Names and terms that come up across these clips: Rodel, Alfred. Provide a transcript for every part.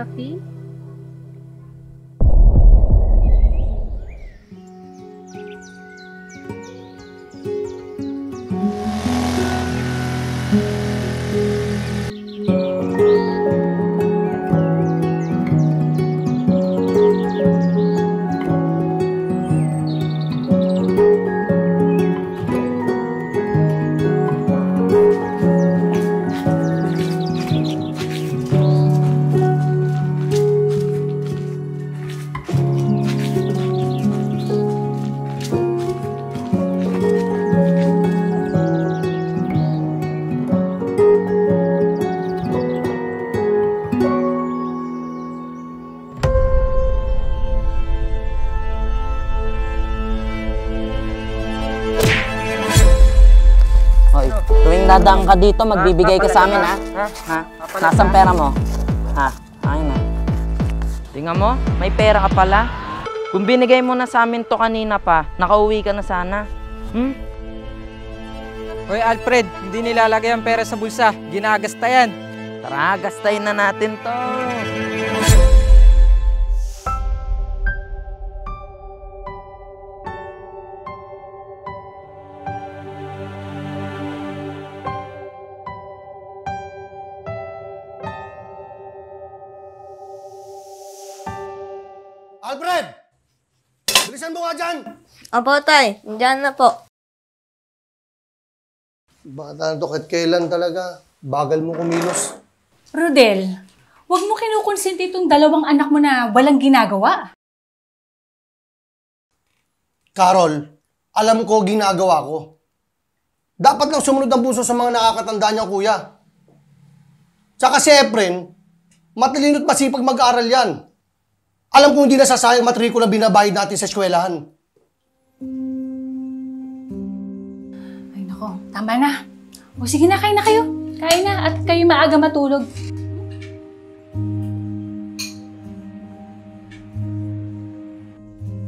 happy? Dadaan ka dito, magbibigay ka sa amin, ha? Nasaan pera mo? Ha? Ayun na. Tingnan mo, may pera ka pala. Kung binigay mo na sa amin to kanina pa, nakauwi ka na sana. Hmm? Hoy Alfred, hindi nilalagay ang pera sa bulsa. Ginagasta yan. Tara, gastayin na natin to. Alfred! Bilisan mo ka dyan! Opo, tay. Diyan na po. Bata na to, kahit kailan talaga. Bagal mo kumilos. Rodel, huwag mo kinukonsinti itong dalawang anak mo na walang ginagawa. Carol, alam ko ginagawa ko. Dapat lang sumunod ang puso sa mga nakakatanda niyang kuya. Tsaka si Efren, matalino't masipag mag-aaral yan. Alam kong hindi nasasayang matrikula binabayad natin sa eskwelahan. Ay nako, tama na. O sige na, kain na kayo. Kain na at kayo maaga matulog.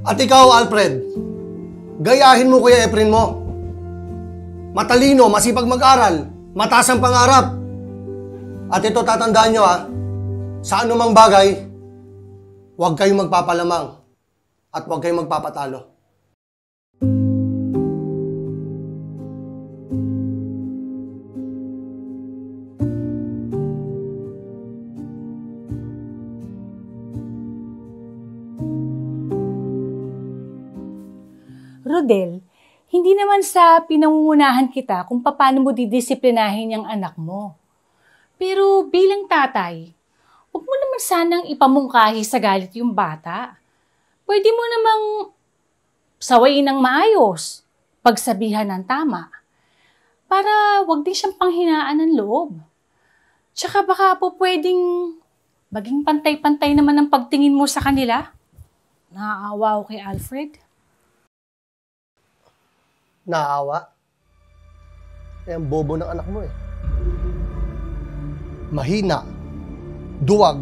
At ikaw, Alfred, gayahin mo kuya Efren mo. Matalino, masipag mag-aral, mataas ang pangarap. At ito, tatandaan nyo ha, sa anumang bagay, huwag kayong magpapalamang at huwag kayong magpapatalo. Rodel, hindi naman sa pinangungunahan kita kung paano mo didisiplinahin yung anak mo. Pero bilang tatay, huwag mo naman sanang ipamungkahi sa galit yung bata. Pwede mo namang sawayin ng maayos, pagsabihan ng tama, para huwag din siyang panghinaan ng loob. Tsaka baka po pwedeng maging pantay-pantay naman ang pagtingin mo sa kanila. Naaawa ako kay Alfred. Naaawa? Eh, ang bobo ng anak mo eh. Mahina. Duwag.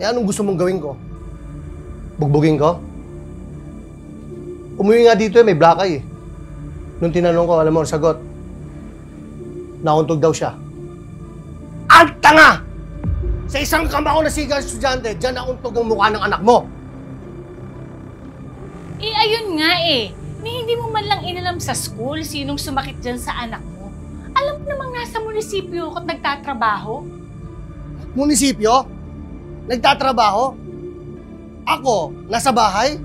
Eh, anong gusto mong gawin ko? Bugbugin ko? Umuwi nga dito eh, may black eye eh. Nung tinanong ko, alam mo ang sagot. Nakuntog daw siya. Ang tanga! Sa isang kamao na sigang estudyante, dyan nakuntog ang mukha ng anak mo. Eh, ayun nga eh. Hindi mo man lang inalam sa school sinong sumakit dyan sa anak mo. Alam mo namang nasa munisipyo ako at nagtatrabaho. Munisipyo? Nagtatrabaho? Ako, nasa bahay?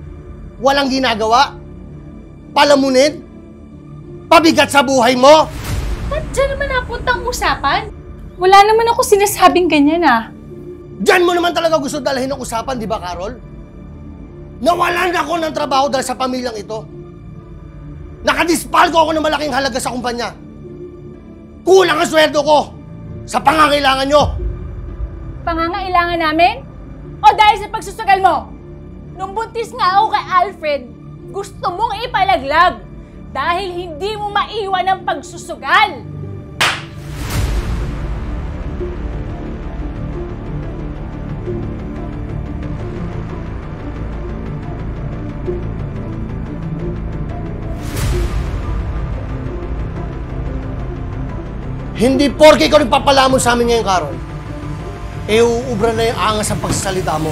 Walang ginagawa? Palamunin? Pabigat sa buhay mo? Ba't dyan naman napunta ang usapan? Wala naman ako sinasabing ganyan ah. Dyan mo naman talaga gusto dalhin ang usapan, di ba, Carol? Nawalan ako ng trabaho dahil sa pamilyang ito. Nakadispalko ako ng malaking halaga sa kumpanya. Kulang ang sweldo ko sa pangangailangan nyo. Pangangailangan namin? O dahil sa pagsusugal mo? Nung buntis nga ako kay Alfred, gusto mong ipalaglag dahil hindi mo maiwan ang pagsusugal. Hindi porke ikaw nagpapalamon sa amin ngayon, Carol. eh uubra na yung angas ang pagsasalita mo.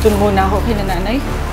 Tulungan na ako kay nanay.